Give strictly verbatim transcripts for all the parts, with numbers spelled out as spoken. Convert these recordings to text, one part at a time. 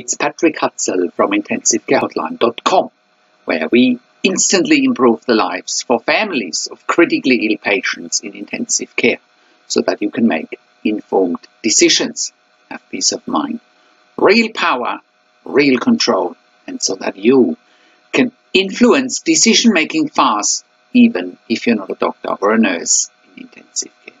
It's Patrick Hutzel from Intensive Care Hotline dot com, where we instantly improve the lives for families of critically ill patients in intensive care so that you can make informed decisions, have peace of mind, real power, real control, and so that you can influence decision-making fast, even if you're not a doctor or a nurse in intensive care.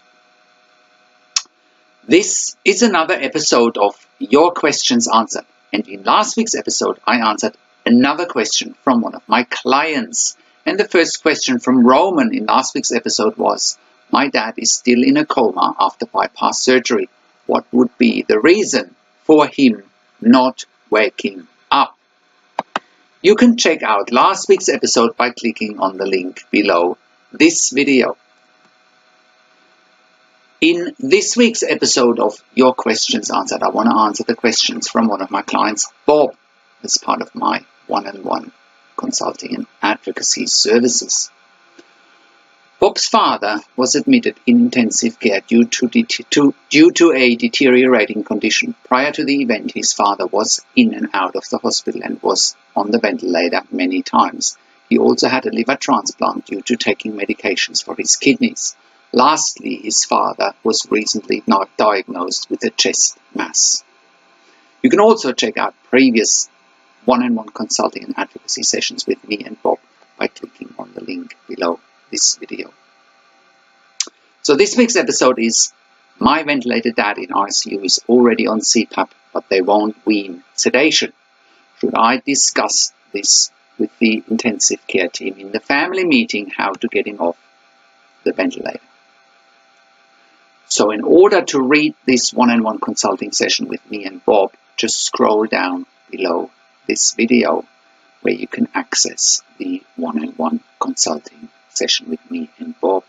This is another episode of Your Questions Answered. And in last week's episode, I answered another question from one of my clients. And the first question from Roman in last week's episode was, my dad is still in a coma after bypass surgery. What would be the reason for him not waking up? You can check out last week's episode by clicking on the link below this video. In this week's episode of Your Questions Answered, I want to answer the questions from one of my clients, Bob, as part of my one-on-one consulting and advocacy services. Bob's father was admitted in intensive care due to, to, due to a deteriorating condition. Prior to the event, his father was in and out of the hospital and was on the ventilator many times. He also had a liver transplant due to taking medications for his kidneys. Lastly, his father was recently not diagnosed with a chest mass. You can also check out previous one-on-one consulting and advocacy sessions with me and Bob by clicking on the link below this video. So this week's episode is, my ventilated dad in I C U is already on C PAP, but they won't wean sedation. Should I discuss this with the intensive care team in the family meeting, how to get him off the ventilator? So in order to read this one-on-one consulting session with me and Bob, just scroll down below this video where you can access the one-on-one consulting session with me and Bob.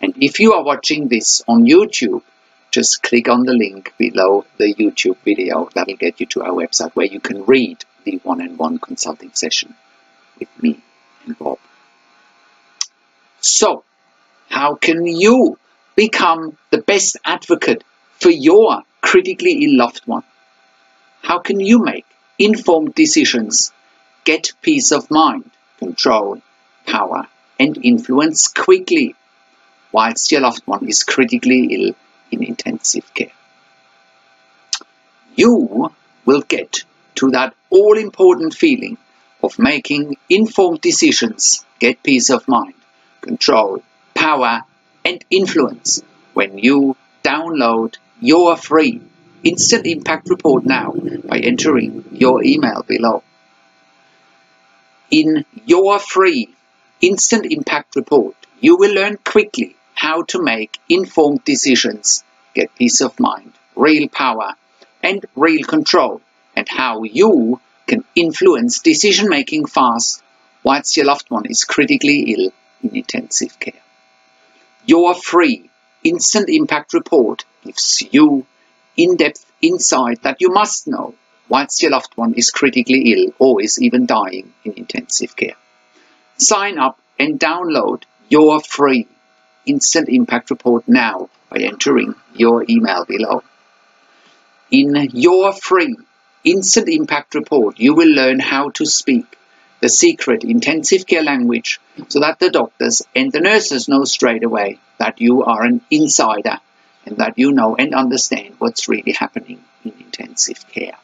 And if you are watching this on YouTube, just click on the link below the YouTube video. That'll get you to our website where you can read the one-on-one consulting session with me and Bob. So how can you become the best advocate for your critically ill loved one? How can you make informed decisions, get peace of mind, control, power, and influence quickly whilst your loved one is critically ill in intensive care? You will get to that all-important feeling of making informed decisions, get peace of mind, control, power, and influence when you download your free Instant Impact Report now by entering your email below. In your free Instant Impact Report, you will learn quickly how to make informed decisions, get peace of mind, real power, and real control, and how you can influence decision-making fast whilst your loved one is critically ill in intensive care. Your free Instant Impact Report gives you in-depth insight that you must know once your loved one is critically ill or is even dying in intensive care. Sign up and download your free Instant Impact Report now by entering your email below. In your free Instant Impact Report, you will learn how to speak the secret intensive care language so that the doctors and the nurses know straight away that you are an insider and that you know and understand what's really happening in intensive care.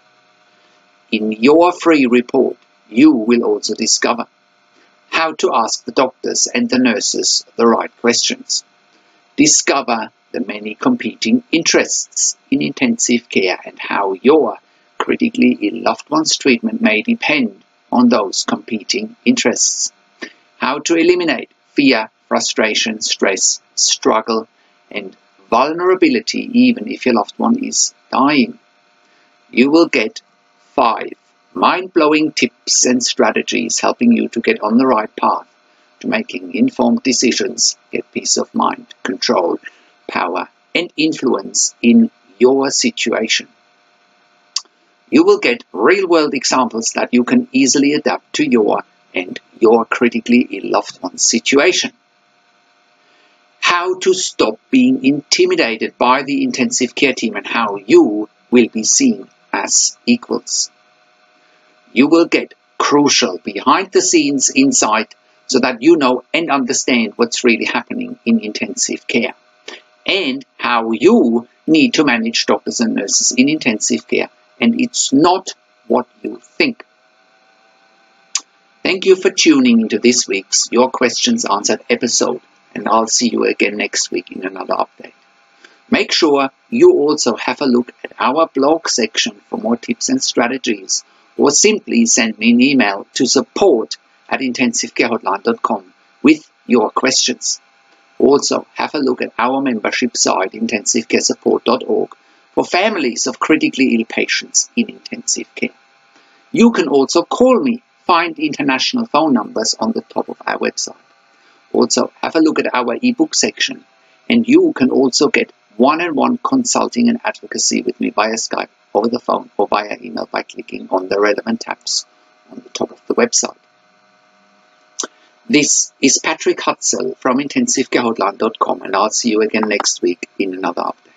In your free report, you will also discover how to ask the doctors and the nurses the right questions. Discover the many competing interests in intensive care and how your critically ill loved one's treatment may depend on those competing interests. How to eliminate fear, frustration, stress, struggle, and vulnerability even if your loved one is dying. You will get five mind-blowing tips and strategies helping you to get on the right path to making informed decisions, get peace of mind, control, power, and influence in your situation. You will get real-world examples that you can easily adapt to your and your critically ill loved one's situation. How to stop being intimidated by the intensive care team and how you will be seen as equals. you will get crucial behind-the-scenes insight so that you know and understand what's really happening in intensive care and how you need to manage doctors and nurses in intensive care. And it's not what you think. Thank you for tuning into this week's Your Questions Answered episode, and I'll see you again next week in another update. Make sure you also have a look at our blog section for more tips and strategies, or simply send me an email to support at intensive care hotline dot com with your questions. Also, have a look at our membership site, intensive care support dot org, for families of critically ill patients in intensive care. You can also call me. Find international phone numbers on the top of our website. Also, have a look at our ebook section, and you can also get one-on-one consulting and advocacy with me via Skype, over the phone, or via email by clicking on the relevant tabs on the top of the website. This is Patrick Hutzel from intensive care hotline dot com, and I'll see you again next week in another update.